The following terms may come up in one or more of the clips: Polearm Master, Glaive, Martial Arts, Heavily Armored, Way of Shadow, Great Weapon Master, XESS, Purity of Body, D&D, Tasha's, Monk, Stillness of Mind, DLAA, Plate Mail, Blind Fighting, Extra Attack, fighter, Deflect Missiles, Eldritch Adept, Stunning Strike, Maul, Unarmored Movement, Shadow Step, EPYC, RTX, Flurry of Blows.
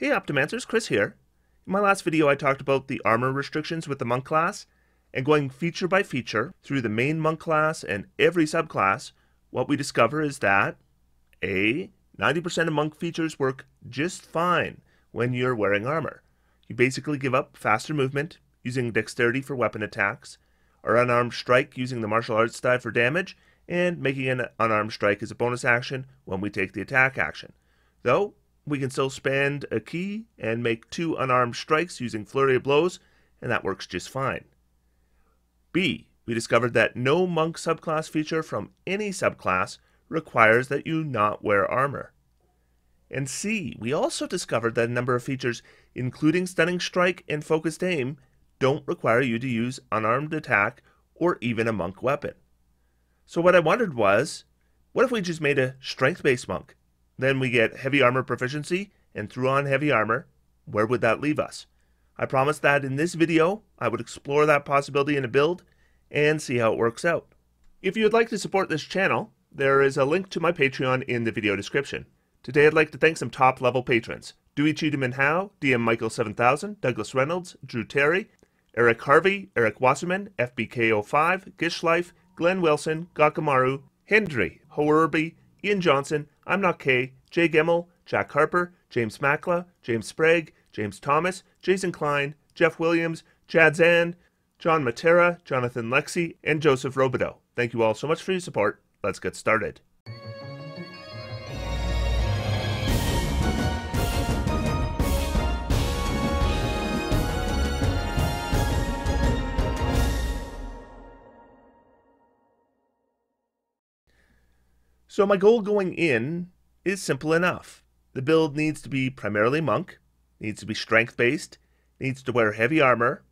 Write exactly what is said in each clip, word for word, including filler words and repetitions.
Hey Optimancers, Chris here. In my last video I talked about the armor restrictions with the monk class and going feature by feature through the main monk class and every subclass. What we discover is that A. ninety percent of monk features work just fine when you're wearing armor. You basically give up faster movement using dexterity for weapon attacks, or unarmed strike using the martial arts die for damage, and making an unarmed strike as a bonus action when we take the attack action. Though, we can still spend a key and make two unarmed strikes using Flurry of Blows, and that works just fine. B. We discovered that no monk subclass feature from any subclass requires that you not wear armor. And C. We also discovered that a number of features, including Stunning Strike and Focused Aim, don't require you to use unarmed attack or even a monk weapon. So what I wondered was, what if we just made a strength-based monk? Then we get heavy armor proficiency and threw on heavy armor. Where would that leave us? I promised that in this video I would explore that possibility in a build and see how it works out. If you'd like to support this channel, there is a link to my Patreon in the video description. Today I'd like to thank some top level patrons: Dewey Cheatham and Howe, D M Michael seven thousand, Douglas Reynolds, Drew Terry, Eric Harvey, Eric Wasserman, F B K zero five, Gishlife, Glenn Wilson, Gakamaru, Hendry, Hoerby, Ian Johnson, I'm Not K, Jay Gemmel, Jack Harper, James Mackla, James Sprague, James Thomas, Jason Klein, Jeff Williams, Chad Zand, John Matera, Jonathan Lexi, and Joseph Robideau. Thank you all so much for your support. Let's get started. So my goal going in is simple enough. The build needs to be primarily monk, needs to be strength-based, needs to wear heavy armor,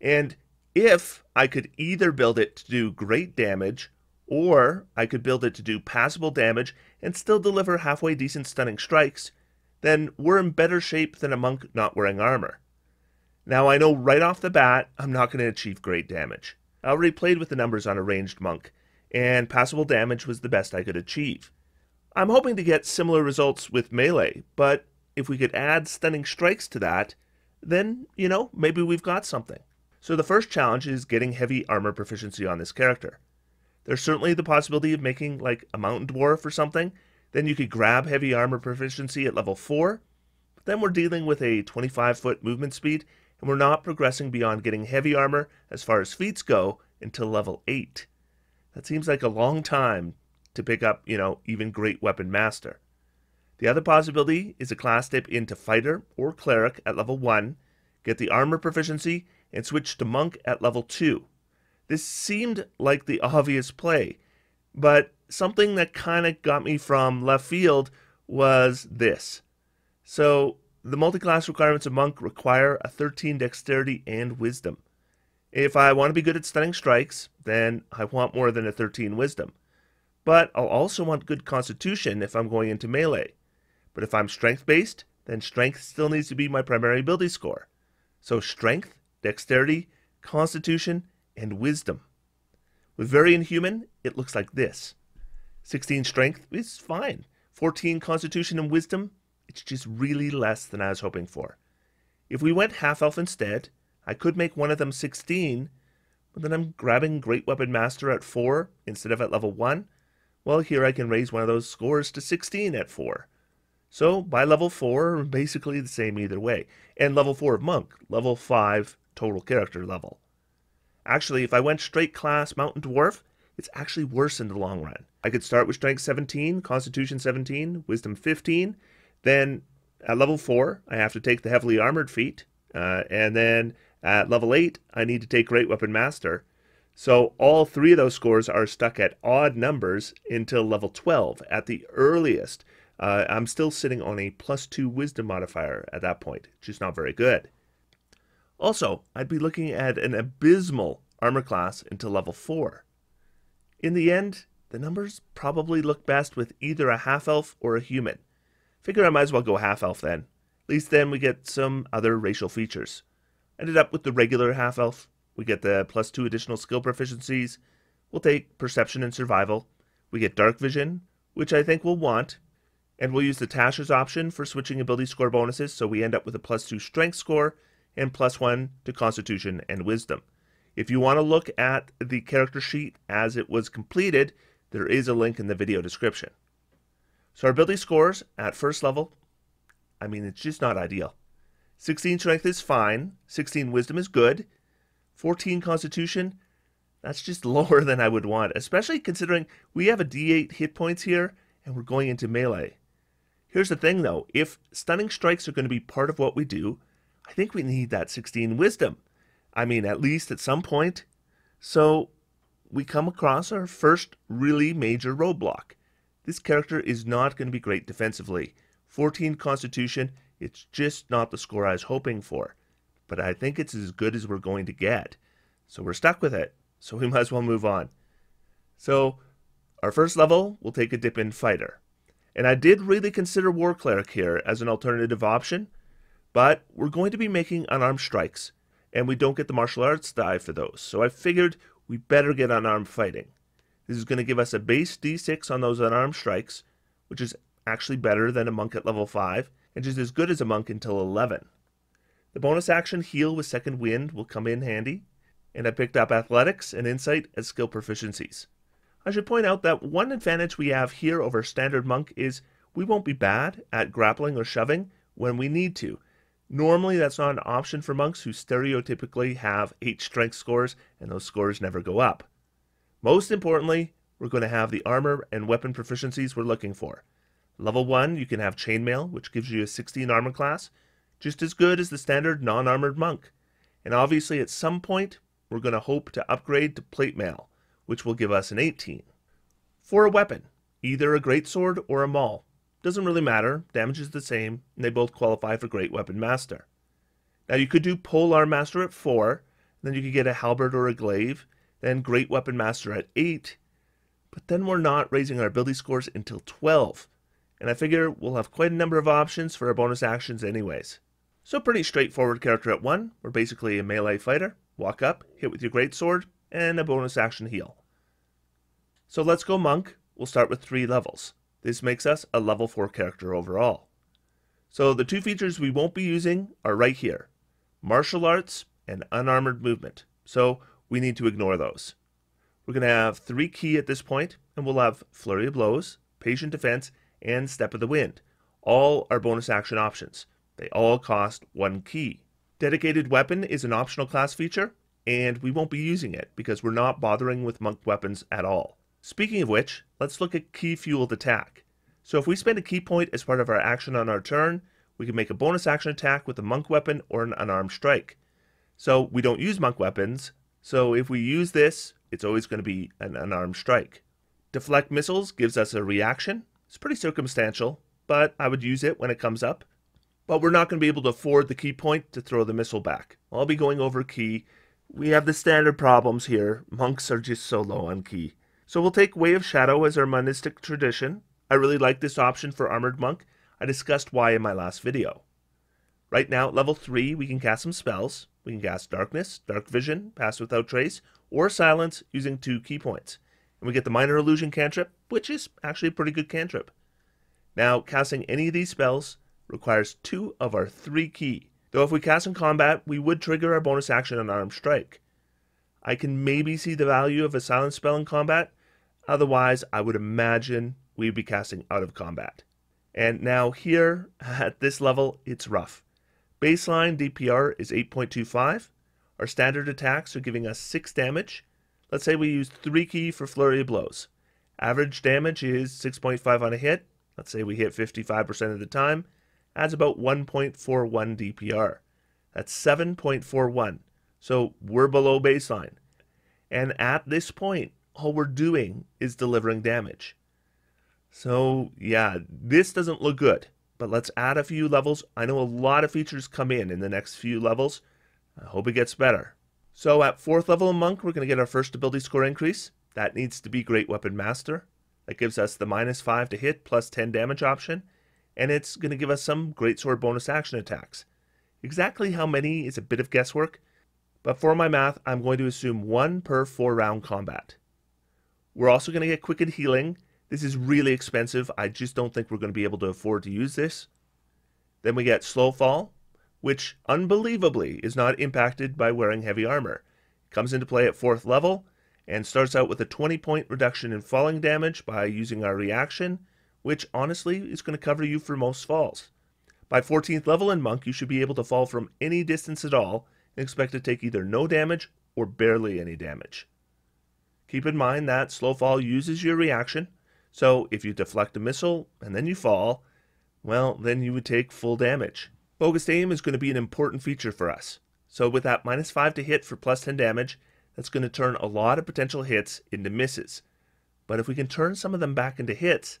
and if I could either build it to do great damage, or I could build it to do passable damage and still deliver halfway decent stunning strikes, then we're in better shape than a monk not wearing armor. Now I know right off the bat I'm not going to achieve great damage. I already played with the numbers on a ranged monk, and passable damage was the best I could achieve. I'm hoping to get similar results with melee, but if we could add stunning strikes to that, then, you know, maybe we've got something. So the first challenge is getting heavy armor proficiency on this character. There's certainly the possibility of making, like, a mountain dwarf or something. Then you could grab heavy armor proficiency at level four, but then we're dealing with a twenty-five foot movement speed, and we're not progressing beyond getting heavy armor as far as feats go until level eight. That seems like a long time to pick up, you know, even Great Weapon Master. The other possibility is a class dip into Fighter or Cleric at level one, get the armor proficiency, and switch to Monk at level two. This seemed like the obvious play, but something that kind of got me from left field was this. So, the multi-class requirements of Monk require a thirteen Dexterity and Wisdom. If I want to be good at stunning strikes, then I want more than a thirteen wisdom. But I'll also want good constitution if I'm going into melee. But if I'm strength-based, then strength still needs to be my primary ability score. So strength, dexterity, constitution, and wisdom. With very inhuman, it looks like this. sixteen strength is fine. fourteen constitution and wisdom, it's just really less than I was hoping for. If we went half-elf instead, I could make one of them sixteen, but then I'm grabbing Great Weapon Master at four instead of at level one. Well, here I can raise one of those scores to sixteen at four. So, by level four, basically the same either way. And level four of Monk, level five total character level. Actually, if I went straight class Mountain Dwarf, it's actually worse in the long run. I could start with Strength seventeen, Constitution seventeen, Wisdom fifteen. Then, at level four, I have to take the Heavily Armored feat. Uh, and then, at level eight, I need to take Great Weapon Master. So all three of those scores are stuck at odd numbers until level twelve at the earliest. Uh, I'm still sitting on a plus two wisdom modifier at that point, just not very good. Also, I'd be looking at an abysmal armor class until level four. In the end, the numbers probably look best with either a half-elf or a human. Figure I might as well go half-elf then. At least then we get some other racial features. Ended up with the regular half-elf. We get the plus two additional skill proficiencies. We'll take Perception and Survival. We get Dark Vision, which I think we'll want. And we'll use the Tasha's option for switching ability score bonuses, so we end up with a plus two strength score and plus one to Constitution and Wisdom. If you want to look at the character sheet as it was completed, there is a link in the video description. So our ability scores at first level, I mean, it's just not ideal. sixteen strength is fine, sixteen wisdom is good, fourteen constitution, that's just lower than I would want, especially considering we have a D eight hit points here and we're going into melee. Here's the thing though, if stunning strikes are going to be part of what we do, I think we need that sixteen wisdom. I mean, at least at some point. So we come across our first really major roadblock. This character is not going to be great defensively. fourteen constitution, it's just not the score I was hoping for. But I think it's as good as we're going to get. So we're stuck with it. So we might as well move on. So our first level, we'll take a dip in fighter. And I did really consider war cleric here as an alternative option. But we're going to be making unarmed strikes, and we don't get the martial arts die for those. So I figured we better get unarmed fighting. This is going to give us a base D six on those unarmed strikes, which is actually better than a monk at level five, and just as good as a monk until eleven. The bonus action heal with second wind will come in handy, and I picked up athletics and insight as skill proficiencies. I should point out that one advantage we have here over standard monk is we won't be bad at grappling or shoving when we need to. Normally, that's not an option for monks who stereotypically have eight strength scores, and those scores never go up. Most importantly, we're going to have the armor and weapon proficiencies we're looking for. Level one, you can have Chainmail, which gives you a sixteen armor class, just as good as the standard non-armored monk. And obviously, at some point, we're going to hope to upgrade to Plate Mail, which will give us an eighteen. For a weapon, either a Greatsword or a Maul. Doesn't really matter, damage is the same, and they both qualify for Great Weapon Master. Now you could do Polearm Master at four, then you could get a Halberd or a Glaive, then Great Weapon Master at eight, but then we're not raising our ability scores until twelve, and I figure we'll have quite a number of options for our bonus actions anyways. So pretty straightforward character at one, we're basically a melee fighter, walk up, hit with your Greatsword, and a bonus action heal. So let's go monk, we'll start with three levels. This makes us a level four character overall. So the two features we won't be using are right here, martial arts and unarmored movement. So we need to ignore those. We're going to have three key at this point, and we'll have Flurry of Blows, Patient Defense, and Step of the Wind. All are bonus action options. They all cost one key. Dedicated Weapon is an optional class feature, and we won't be using it because we're not bothering with monk weapons at all. Speaking of which, let's look at key fueled attack. So if we spend a key point as part of our action on our turn, we can make a bonus action attack with a monk weapon or an unarmed strike. So we don't use monk weapons, so if we use this, it's always going to be an unarmed strike. Deflect Missiles gives us a reaction. It's pretty circumstantial, but I would use it when it comes up. But we're not going to be able to afford the key point to throw the missile back. I'll be going over key. We have the standard problems here. Monks are just so low on key. So we'll take Way of Shadow as our monistic tradition. I really like this option for Armored Monk. I discussed why in my last video. Right now, at level three, we can cast some spells. We can cast Darkness, Dark Vision, Pass Without Trace, or Silence using two key points. And we get the Minor Illusion cantrip, which is actually a pretty good cantrip. Now, casting any of these spells requires two of our three key. Though if we cast in combat, we would trigger our bonus action on Armed Strike. I can maybe see the value of a Silence spell in combat. Otherwise, I would imagine we'd be casting out of combat. And now here, at this level, it's rough. Baseline D P R is eight point two five. Our standard attacks are giving us six damage. Let's say we use three key for Flurry of Blows. Average damage is six point five on a hit. Let's say we hit fifty-five percent of the time. Adds about one point four one D P R. That's seven point four one. So we're below baseline. And at this point, all we're doing is delivering damage. So yeah, this doesn't look good, but let's add a few levels. I know a lot of features come in in the next few levels. I hope it gets better. So at fourth level of monk, we're going to get our first ability score increase. That needs to be Great Weapon Master. That gives us the minus five to hit plus ten damage option, and it's going to give us some Greatsword bonus action attacks. Exactly how many is a bit of guesswork, but for my math, I'm going to assume one per four round combat. We're also going to get Quickened Healing. This is really expensive. I just don't think we're going to be able to afford to use this. Then we get Slow Fall, which unbelievably is not impacted by wearing heavy armor. It comes into play at fourth level and starts out with a twenty point reduction in falling damage by using our reaction, which honestly is going to cover you for most falls. By fourteenth level in Monk, you should be able to fall from any distance at all and expect to take either no damage or barely any damage. Keep in mind that Slow Fall uses your reaction, so if you deflect a missile and then you fall, well, then you would take full damage. Focused Aim is going to be an important feature for us. So with that minus five to hit for plus ten damage, that's going to turn a lot of potential hits into misses. But if we can turn some of them back into hits,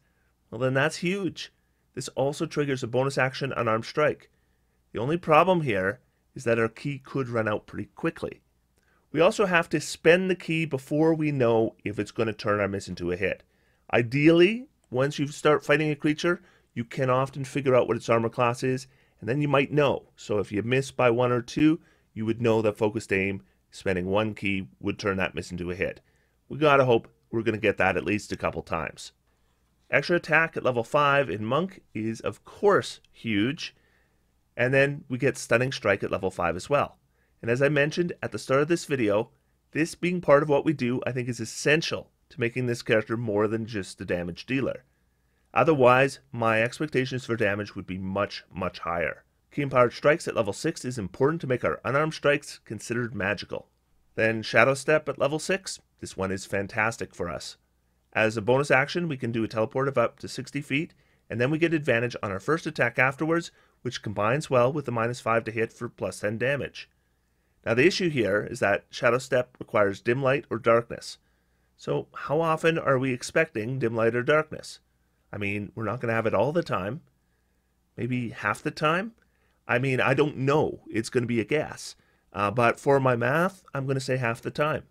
well then that's huge. This also triggers a bonus action Unarmed Strike. The only problem here is that our key could run out pretty quickly. We also have to spend the key before we know if it's going to turn our miss into a hit. Ideally, once you start fighting a creature, you can often figure out what its armor class is, and then you might know. So if you miss by one or two, you would know that Focused Aim, spending one key, would turn that miss into a hit. We gotta hope we're gonna get that at least a couple times. Extra Attack at level five in Monk is of course huge, and then we get Stunning Strike at level five as well. And as I mentioned at the start of this video, this being part of what we do, I think is essential to making this character more than just a damage dealer. Otherwise, my expectations for damage would be much, much higher. Key-Empowered Strikes at level six is important to make our unarmed strikes considered magical. Then Shadow Step at level six, this one is fantastic for us. As a bonus action, we can do a teleport of up to sixty feet, and then we get advantage on our first attack afterwards, which combines well with the minus five to hit for plus ten damage. Now the issue here is that Shadow Step requires Dim Light or Darkness. So how often are we expecting Dim Light or Darkness? I mean, we're not going to have it all the time. Maybe half the time? I mean, I don't know. It's going to be a guess. Uh, but for my math, I'm going to say half the time.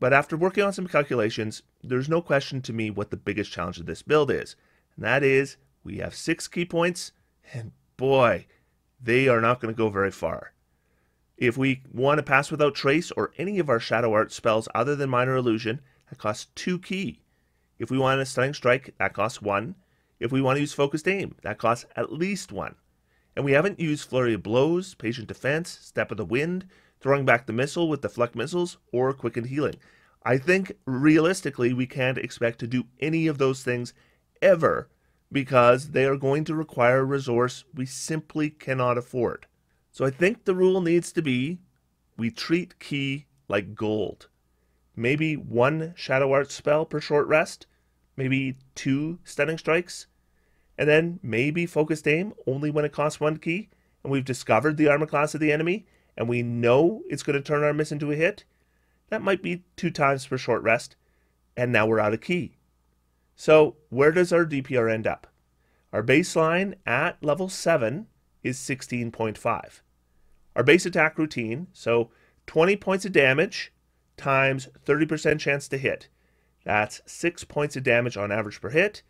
But after working on some calculations, there's no question to me what the biggest challenge of this build is. And that is, we have six key points, and boy, they are not going to go very far. If we want to Pass Without Trace or any of our Shadow Arts spells other than Minor Illusion, that costs two key. If we want a Stunning Strike, that costs one. If we want to use Focused Aim, that costs at least one. And we haven't used Flurry of Blows, Patient Defense, Step of the Wind, throwing back the missile with Deflect Missiles, or Quickened Healing. I think, realistically, we can't expect to do any of those things ever, because they are going to require a resource we simply cannot afford. So I think the rule needs to be, we treat key like gold. Maybe one Shadow Arts spell per short rest, maybe two Stunning Strikes, and then maybe Focused Aim only when it costs one key, and we've discovered the armor class of the enemy, and we know it's going to turn our miss into a hit. That might be two times per short rest, and now we're out of key. So where does our D P R end up? Our baseline at level seven is sixteen point five. Our base attack routine, so twenty points of damage, times thirty percent chance to hit. That's six points of damage on average per hit,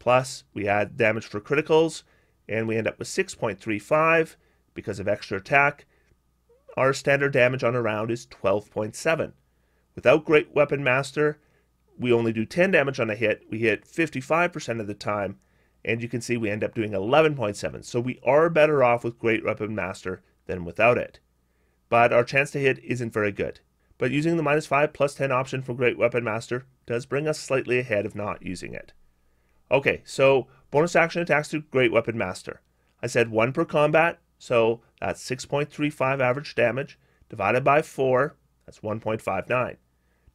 plus we add damage for criticals, and we end up with six point three five because of Extra Attack. Our standard damage on a round is twelve point seven. Without Great Weapon Master, we only do ten damage on a hit. We hit fifty-five percent of the time, and you can see we end up doing eleven point seven. So we are better off with Great Weapon Master than without it. But our chance to hit isn't very good. But using the minus five plus ten option from Great Weapon Master does bring us slightly ahead of not using it. Okay, so bonus action attacks through Great Weapon Master. I said one per combat, so that's six point three five average damage, divided by four, that's one point five nine.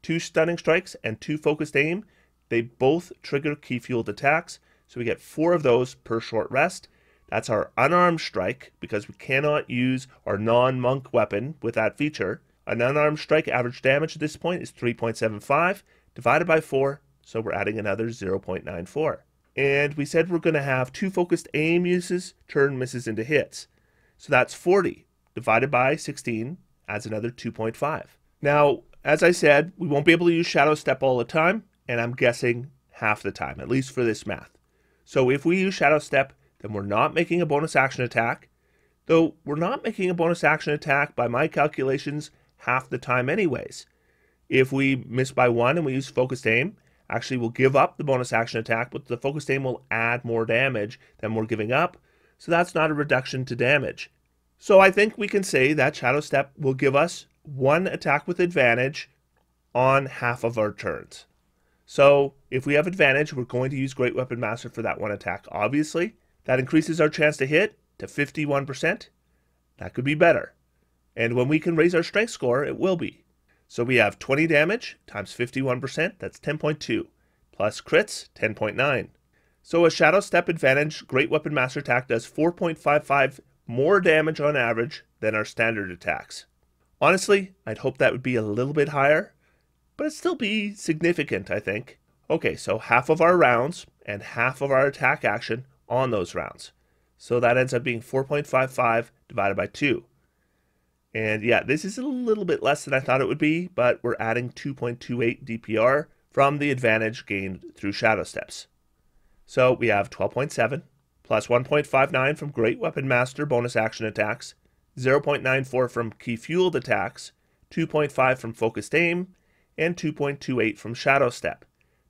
Two Stunning Strikes and two Focused Aim, they both trigger key-fueled attacks, so we get four of those per short rest. That's our Unarmed Strike, because we cannot use our non-monk weapon with that feature. An Unarmed Strike average damage at this point is three point seven five divided by four, so we're adding another zero point nine four. And we said we're going to have two Focused Aim uses turn misses into hits. So that's forty divided by sixteen adds another two point five. Now, as I said, we won't be able to use Shadow Step all the time, and I'm guessing half the time, at least for this math. So if we use Shadow Step, then we're not making a bonus action attack, though we're not making a bonus action attack by my calculations half the time anyways. If we miss by one and we use Focused Aim, actually will give up the bonus action attack, but the Focused Aim will add more damage than we're giving up, so that's not a reduction to damage. So I think we can say that Shadow Step will give us one attack with advantage on half of our turns. So if we have advantage, we're going to use Great Weapon Master for that one attack, obviously. That increases our chance to hit to fifty-one percent. That could be better. And when we can raise our strength score, it will be. So we have twenty damage times fifty-one percent, that's ten point two, plus crits, ten point nine. So a Shadow Step advantage Great Weapon Master attack does four point five five more damage on average than our standard attacks. Honestly, I'd hope that would be a little bit higher, but it'd still be significant, I think. Okay, so half of our rounds and half of our attack action on those rounds. So that ends up being four point five five divided by two. And yeah, this is a little bit less than I thought it would be, but we're adding two point two eight D P R from the advantage gained through Shadow Steps. So we have twelve point seven plus one point five nine from Great Weapon Master bonus action attacks, zero point nine four from Key Fueled attacks, two point five from Focused Aim, and two point two eight from Shadow Step.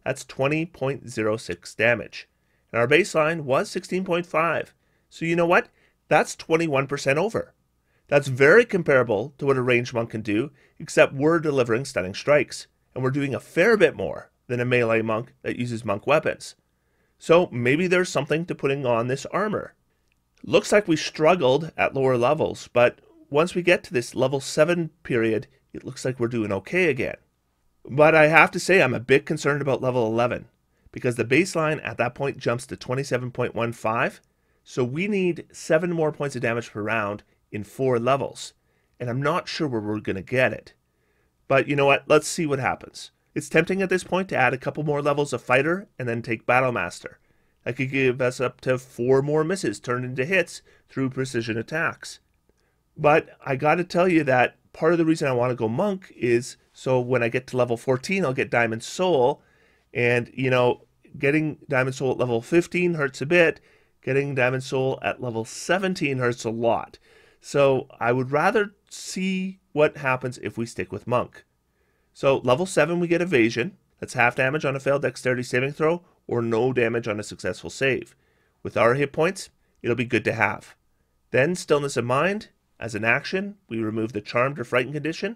That's twenty point zero six damage. And our baseline was sixteen point five. So you know what? That's twenty-one percent over. That's very comparable to what a ranged monk can do, except we're delivering stunning strikes, and we're doing a fair bit more than a melee monk that uses monk weapons. So maybe there's something to putting on this armor. Looks like we struggled at lower levels, but once we get to this level seven period, it looks like we're doing okay again. But I have to say I'm a bit concerned about level eleven, because the baseline at that point jumps to twenty-seven point one five, so we need seven more points of damage per round in four levels, and I'm not sure where we're going to get it. But you know what, let's see what happens. It's tempting at this point to add a couple more levels of Fighter and then take Battle Master. That could give us up to four more misses turned into hits through precision attacks. But I gotta tell you that part of the reason I want to go Monk is so when I get to level fourteen, I'll get Diamond Soul, and you know, getting Diamond Soul at level fifteen hurts a bit, getting Diamond Soul at level seventeen hurts a lot. So I would rather see what happens if we stick with Monk. So level seven, we get Evasion. That's half damage on a failed dexterity saving throw or no damage on a successful save. With our hit points, it'll be good to have. Then Stillness of Mind. As an action, we remove the Charmed or Frightened condition.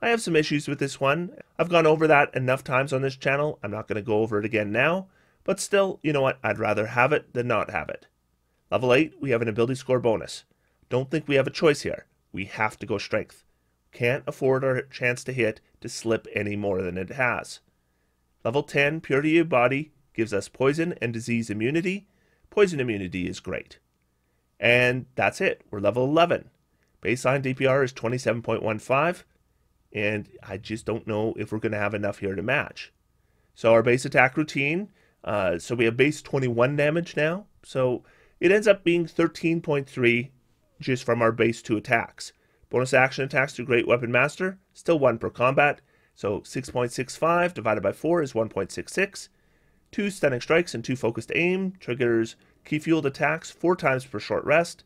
I have some issues with this one. I've gone over that enough times on this channel. I'm not going to go over it again now. But still, you know what? I'd rather have it than not have it. Level eight, we have an ability score bonus. Don't think we have a choice here. We have to go Strength. Can't afford our chance to hit to slip any more than it has. Level ten, Purity of Body gives us poison and disease immunity. Poison immunity is great. And that's it. We're level eleven. Baseline D P R is twenty-seven point one five. And I just don't know if we're going to have enough here to match. So our base attack routine. Uh, so we have base twenty-one damage now. So it ends up being thirteen point three. Just from our base two attacks. Bonus action attacks through Great Weapon Master, still one per combat, so six point six five divided by four is one point six six. Two Stunning Strikes and two Focused Aim triggers Key Fueled attacks four times per short rest,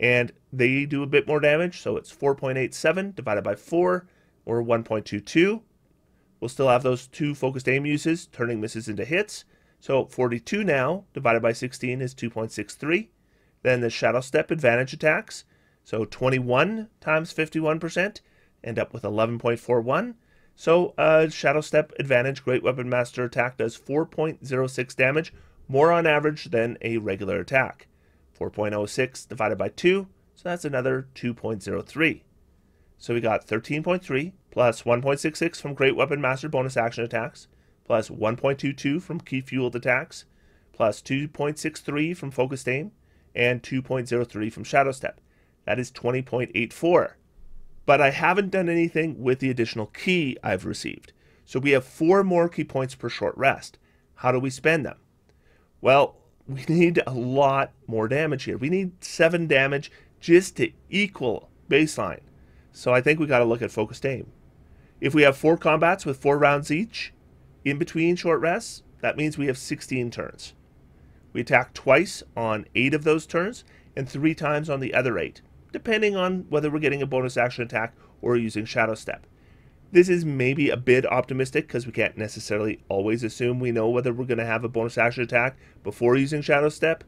and they do a bit more damage, so it's four point eight seven divided by four, or one point two two. We'll still have those two Focused Aim uses, turning misses into hits, so forty-two now divided by sixteen is two point six three. Then the Shadow Step advantage attacks. So twenty-one times fifty-one percent, end up with eleven point four one. So uh, Shadow Step advantage Great Weapon Master attack does four point zero six damage, more on average than a regular attack. four point zero six divided by two, so that's another two point zero three. So we got thirteen point three plus one point six six from Great Weapon Master bonus action attacks, plus one point two two from Key Fueled attacks, plus two point six three from Focused Aim, and two point zero three from Shadow Step. That is twenty point eight four. But I haven't done anything with the additional key I've received. So we have four more key points per short rest. How do we spend them? Well, we need a lot more damage here. We need seven damage just to equal baseline. So I think we got to look at Focused Aim. If we have four combats with four rounds each, in between short rests, that means we have sixteen turns. We attack twice on eight of those turns and three times on the other eight, depending on whether we're getting a bonus action attack or using Shadow Step. This is maybe a bit optimistic because we can't necessarily always assume we know whether we're going to have a bonus action attack before using Shadow Step.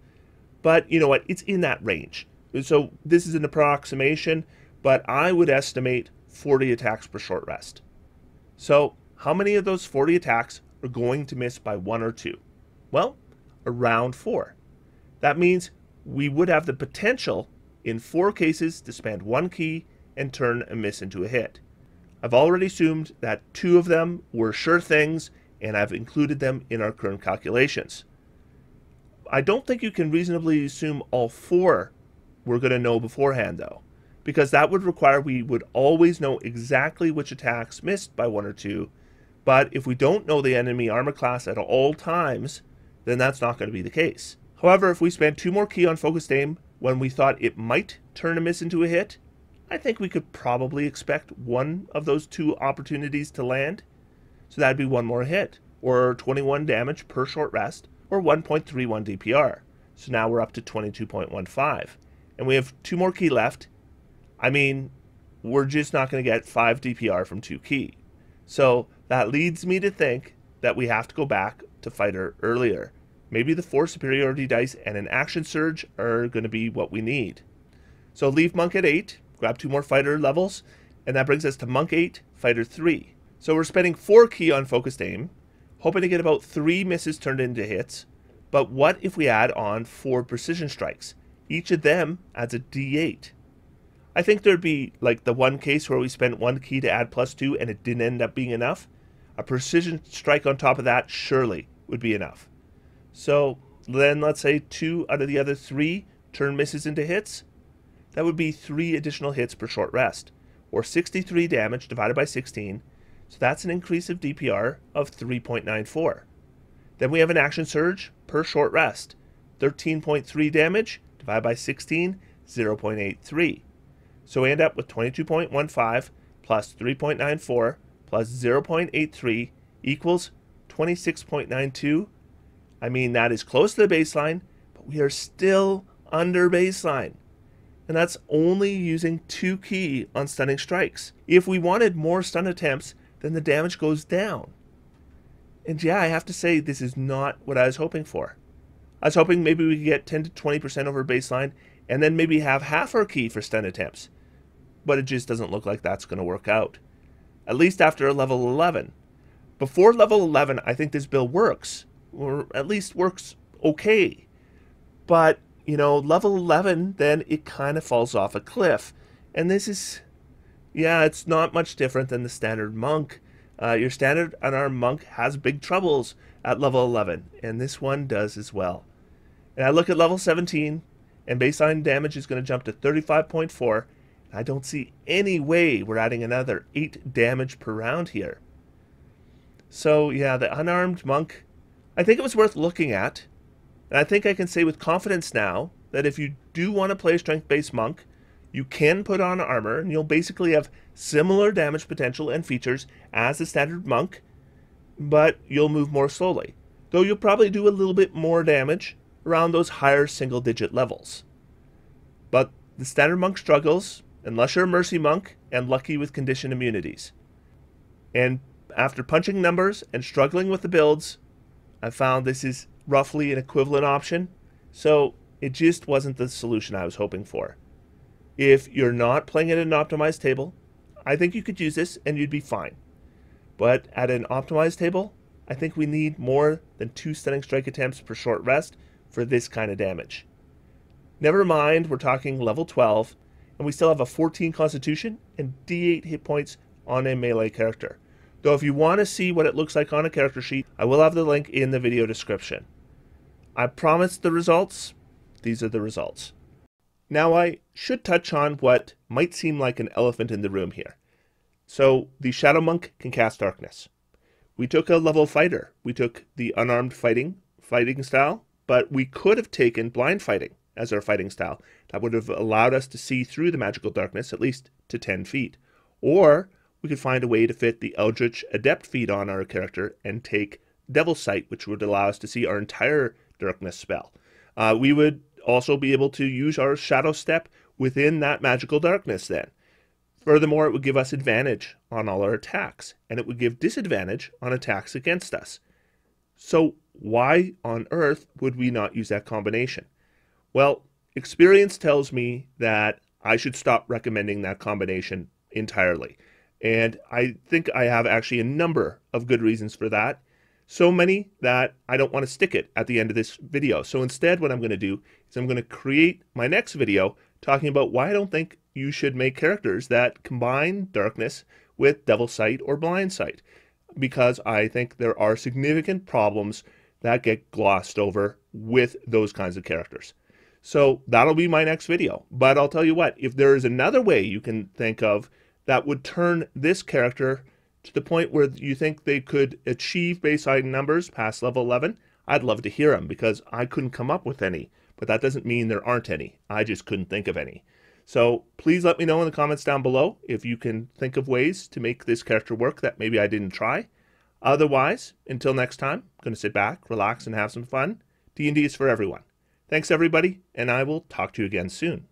But you know what? It's in that range. So this is an approximation, but I would estimate forty attacks per short rest. So how many of those forty attacks are going to miss by one or two? Well, around four. That means we would have the potential in four cases to spend one key and turn a miss into a hit. I've already assumed that two of them were sure things, and I've included them in our current calculations. I don't think you can reasonably assume all four we're going to know beforehand, though, because that would require we would always know exactly which attacks missed by one or two. But if we don't know the enemy armor class at all times, then that's not going to be the case. However, if we spend two more key on Focused Aim when we thought it might turn a miss into a hit, I think we could probably expect one of those two opportunities to land. So that'd be one more hit, or twenty-one damage per short rest, or one point three one D P R. So now we're up to twenty-two point one five. And we have two more key left. I mean, we're just not going to get five D P R from two key. So that leads me to think that we have to go back to fighter earlier. Maybe the four superiority dice and an action surge are going to be what we need. So leave monk at eight. Grab two more fighter levels, and that brings us to Monk eight, Fighter three. So we're spending four key on Focused Aim, hoping to get about three misses turned into hits, but what if we add on four precision strikes? Each of them adds a D eight. I think there'd be like the one case where we spent one key to add plus two and it didn't end up being enough. A precision strike on top of that surely would be enough. So then let's say two out of the other three turn misses into hits. That would be three additional hits per short rest, or sixty-three damage divided by sixteen, so that's an increase of D P R of three point nine four. Then we have an action surge per short rest, thirteen point three damage divided by sixteen, zero point eight three. So we end up with twenty-two point one five plus three point nine four plus zero point eight three equals twenty-six point nine two. I mean, that is close to the baseline, but we are still under baseline. And that's only using two key on stunning strikes. If we wanted more stun attempts, then the damage goes down. And yeah, I have to say this is not what I was hoping for. I was hoping maybe we could get ten to twenty percent over baseline and then maybe have half our key for stun attempts. But it just doesn't look like that's going to work out. At least after level eleven. Before level eleven, I think this build works. Or at least works okay. But you know, level eleven, then it kind of falls off a cliff. And this is, yeah, it's not much different than the standard monk. Uh, your standard unarmed monk has big troubles at level eleven, and this one does as well. And I look at level seventeen, and baseline damage is going to jump to thirty-five point four. I don't see any way we're adding another eight damage per round here. So, yeah, the unarmed monk, I think it was worth looking at. And I think I can say with confidence now that if you do want to play a strength-based monk, you can put on armor and you'll basically have similar damage potential and features as the standard monk, but you'll move more slowly. Though you'll probably do a little bit more damage around those higher single-digit levels. But the standard monk struggles unless you're a mercy monk and lucky with condition immunities. And after punching numbers and struggling with the builds, I found this is roughly an equivalent option, so it just wasn't the solution I was hoping for. If you're not playing at an optimized table, I think you could use this and you'd be fine. But at an optimized table, I think we need more than two stunning strike attempts per short rest for this kind of damage. Never mind, we're talking level twelve, and we still have a fourteen constitution and D eight hit points on a melee character. Though if you want to see what it looks like on a character sheet, I will have the link in the video description. I promised the results. These are the results. Now I should touch on what might seem like an elephant in the room here. So the Shadow Monk can cast Darkness. We took a level fighter. We took the unarmed fighting, fighting style, but we could have taken blind fighting as our fighting style. That would have allowed us to see through the magical darkness at least to ten feet. Or we could find a way to fit the Eldritch Adept feat on our character and take Devil's Sight, which would allow us to see our entire darkness spell. Uh, we would also be able to use our Shadow Step within that magical darkness then. Furthermore, it would give us advantage on all our attacks, and it would give disadvantage on attacks against us. So why on earth would we not use that combination? Well, experience tells me that I should stop recommending that combination entirely. And I think I have actually a number of good reasons for that. So many that I don't want to stick it at the end of this video. So instead, what I'm going to do is I'm going to create my next video talking about why I don't think you should make characters that combine Darkness with Devil's Sight or Blind Sight, because I think there are significant problems that get glossed over with those kinds of characters. So that'll be my next video. But I'll tell you what, if there is another way you can think of that would turn this character to the point where you think they could achieve baseline numbers past level eleven, I'd love to hear them, because I couldn't come up with any. But that doesn't mean there aren't any. I just couldn't think of any. So please let me know in the comments down below if you can think of ways to make this character work that maybe I didn't try. Otherwise, until next time, I'm going to sit back, relax, and have some fun. D and D is for everyone. Thanks, everybody, and I will talk to you again soon.